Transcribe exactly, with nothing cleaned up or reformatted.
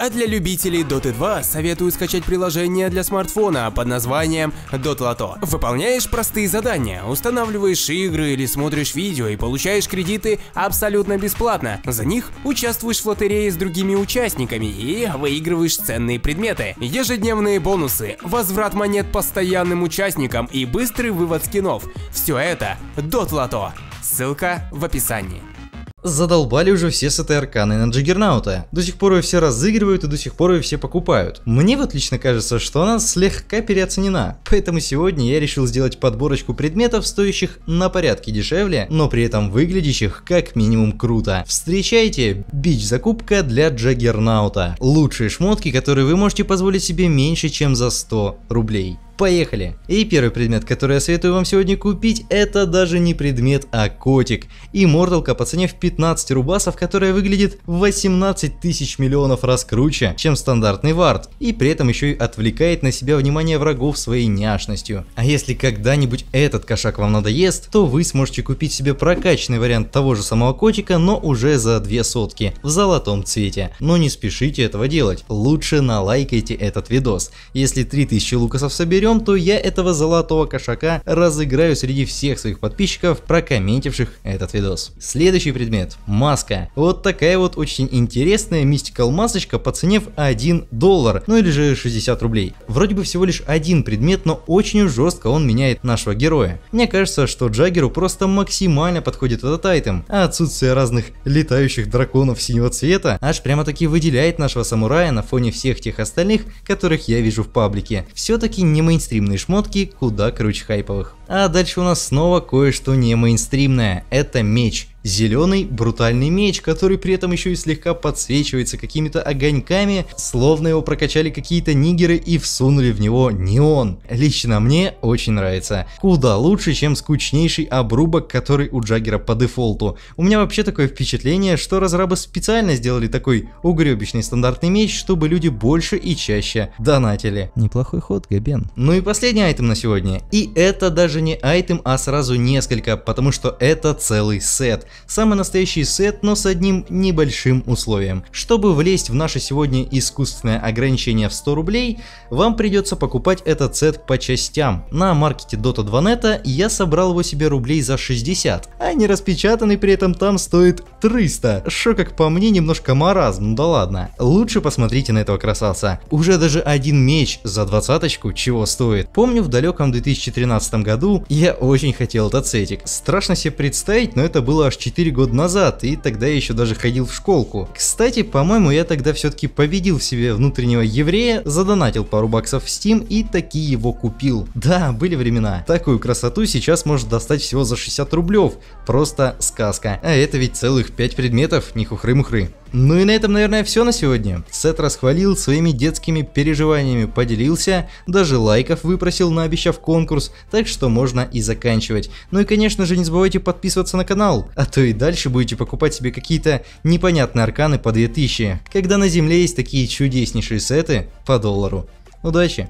А для любителей Доты два советую скачать приложение для смартфона под названием DotLotto. Выполняешь простые задания, устанавливаешь игры или смотришь видео и получаешь кредиты абсолютно бесплатно. За них участвуешь в лотерее с другими участниками и выигрываешь ценные предметы, ежедневные бонусы, возврат монет постоянным участникам и быстрый вывод скинов. Все это DotLotto. Ссылка в описании. Задолбали уже все с этой арканы на Джаггернаута. До сих пор ее все разыгрывают и до сих пор ее все покупают. Мне вот лично кажется, что она слегка переоценена. Поэтому сегодня я решил сделать подборочку предметов, стоящих на порядке дешевле, но при этом выглядящих как минимум круто. Встречайте, бич-закупка для Джаггернаута. Лучшие шмотки, которые вы можете позволить себе меньше, чем за сто рублей. Поехали! И первый предмет, который я советую вам сегодня купить, это даже не предмет, а котик. И морталка по цене в пятнадцать рубасов, которая выглядит в восемнадцать тысяч миллионов раз круче, чем стандартный вард. И при этом еще и отвлекает на себя внимание врагов своей няшностью. А если когда-нибудь этот кошак вам надоест, то вы сможете купить себе прокачанный вариант того же самого котика, но уже за две сотки, в золотом цвете. Но не спешите этого делать, лучше налайкайте этот видос. Если три тысячи лукасов соберем, то я этого золотого кошака разыграю среди всех своих подписчиков, прокомментивших этот видос. Следующий предмет – маска. Вот такая вот очень интересная мистикал масочка по цене в один доллар, ну или же шестьдесят рублей. Вроде бы всего лишь один предмет, но очень жестко он меняет нашего героя. Мне кажется, что Джаггеру просто максимально подходит этот айтем, а отсутствие разных летающих драконов синего цвета аж прямо-таки выделяет нашего самурая на фоне всех тех остальных, которых я вижу в паблике. Все-таки не мы мейнстримные шмотки куда круче хайповых. А дальше у нас снова кое-что не мейнстримное. Это меч. Зеленый брутальный меч, который при этом еще и слегка подсвечивается какими-то огоньками, словно его прокачали какие-то нигеры и всунули в него неон. Лично мне очень нравится. Куда лучше, чем скучнейший обрубок, который у Джаггера по дефолту. У меня вообще такое впечатление, что разрабы специально сделали такой угребичный стандартный меч, чтобы люди больше и чаще донатили. Неплохой ход, Габен. Ну и последний айтем на сегодня. И это даже не айтем, а сразу несколько, потому что это целый сет. Самый настоящий сет, но с одним небольшим условием. Чтобы влезть в наше сегодня искусственное ограничение в сто рублей, вам придется покупать этот сет по частям. На маркете Дота два нет я собрал его себе рублей за шестьдесят, а не распечатанный при этом там стоит триста. Шо, как по мне, немножко маразм, ну да ладно. Лучше посмотрите на этого красавца. Уже даже один меч за двадцаточку чего стоит. Помню, в далеком две тысячи тринадцатом году я очень хотел этот сетик. Страшно себе представить, но это было аж четыре года назад, и тогда я еще даже ходил в школку. Кстати, по-моему, я тогда все-таки победил в себе внутреннего еврея, задонатил пару баксов в Steam и таки его купил. Да, были времена. Такую красоту сейчас можно достать всего за шестьдесят рублев. Просто сказка. А это ведь целых пять предметов, не хухры-мухры. Ну и на этом, наверное, все на сегодня. Сет расхвалил, своими детскими переживаниями поделился, даже лайков выпросил, наобещав конкурс, так что можно и заканчивать. Ну и, конечно же, не забывайте подписываться на канал, а то и дальше будете покупать себе какие-то непонятные арканы по две тысячи, когда на земле есть такие чудеснейшие сеты по доллару. Удачи!